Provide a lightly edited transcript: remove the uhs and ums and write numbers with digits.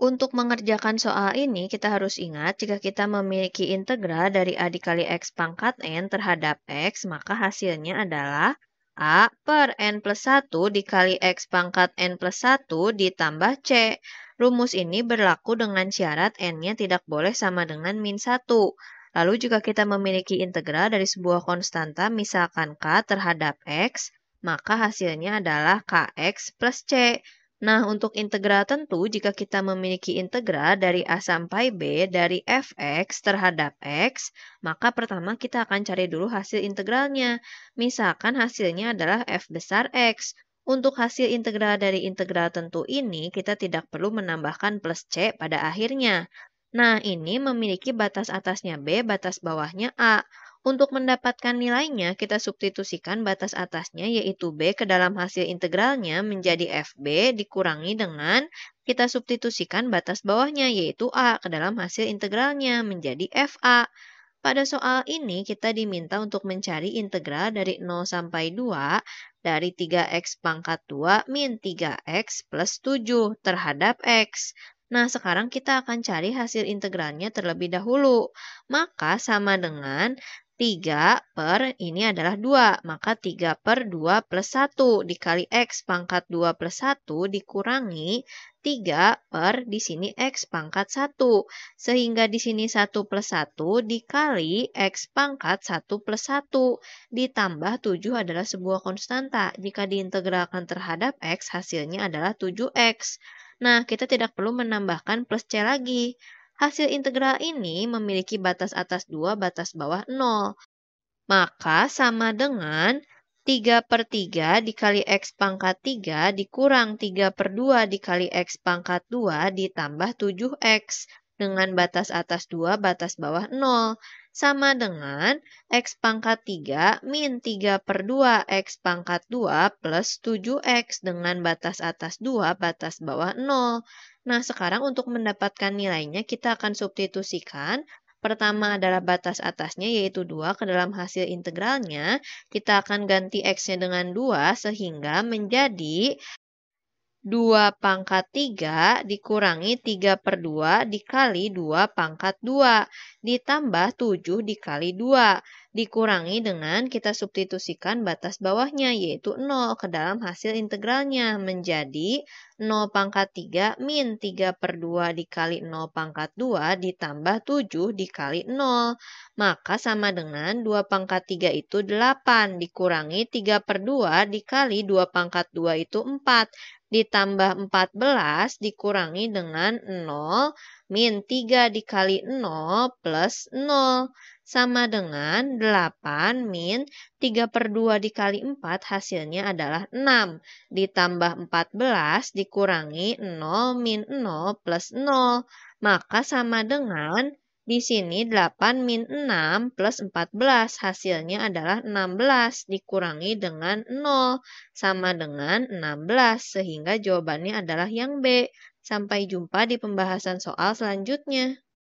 Untuk mengerjakan soal ini, kita harus ingat jika kita memiliki integra dari A dikali X pangkat N terhadap X, maka hasilnya adalah A per N plus 1 dikali X pangkat N plus 1 ditambah C. Rumus ini berlaku dengan syarat N-nya tidak boleh sama dengan min 1. Lalu jika kita memiliki integra dari sebuah konstanta, misalkan K terhadap X, maka hasilnya adalah Kx plus C. Nah, untuk integra tentu, jika kita memiliki integra dari A sampai B dari Fx terhadap X, maka pertama kita akan cari dulu hasil integralnya. Misalkan hasilnya adalah F besar X. Untuk hasil integra dari integra tentu ini, kita tidak perlu menambahkan plus C pada akhirnya. Nah, ini memiliki batas atasnya B, batas bawahnya A. Untuk mendapatkan nilainya, kita substitusikan batas atasnya yaitu B ke dalam hasil integralnya menjadi FB dikurangi dengan kita substitusikan batas bawahnya yaitu A ke dalam hasil integralnya menjadi FA. Pada soal ini, kita diminta untuk mencari integra dari 0 sampai 2 dari 3x pangkat 2 min 3x plus 7 terhadap X. Nah, sekarang kita akan cari hasil integralnya terlebih dahulu. Maka sama dengan 3 per, ini adalah 2. Maka 3 per 2 plus 1 dikali X pangkat 2 plus 1 dikurangi 3 per, di sini X pangkat 1. Sehingga di sini 1 plus 1 dikali X pangkat 1 plus 1 ditambah 7 adalah sebuah konstanta. Jika diintegralkan terhadap X, hasilnya adalah 7X. Nah, kita tidak perlu menambahkan plus C lagi. Hasil integral ini memiliki batas atas 2, batas bawah 0. Maka sama dengan 3 per 3 dikali X pangkat 3 dikurang 3 per 2 dikali X pangkat 2 ditambah 7X dengan batas atas 2, batas bawah 0. Sama dengan X pangkat 3 min 3 per 2 X pangkat 2 plus 7X dengan batas atas 2, batas bawah 0. Nah, sekarang untuk mendapatkan nilainya kita akan substitusikan. Pertama adalah batas atasnya yaitu 2 ke dalam hasil integralnya. Kita akan ganti X-nya dengan 2 sehingga menjadi 2 pangkat 3 dikurangi 3 per 2 dikali 2 pangkat 2 ditambah 7 dikali 2 dikurangi dengan kita substitusikan batas bawahnya yaitu 0 ke dalam hasil integralnya menjadi 0 pangkat 3 min 3 per 2 dikali 0 pangkat 2 ditambah 7 dikali 0. Maka sama dengan 2 pangkat 3 itu 8 dikurangi 3 per 2 dikali 2 pangkat 2 itu 4. Ditambah 14 dikurangi dengan 0 min 3 dikali 0 plus 0 sama dengan 8 min 3 per 2 dikali 4 hasilnya adalah 6 ditambah 14 dikurangi 0 min 0 plus 0 maka sama dengan di sini 8 min 6 plus 14 hasilnya adalah 16 dikurangi dengan 0 sama dengan 16 sehingga jawabannya adalah yang B. Sampai jumpa di pembahasan soal selanjutnya.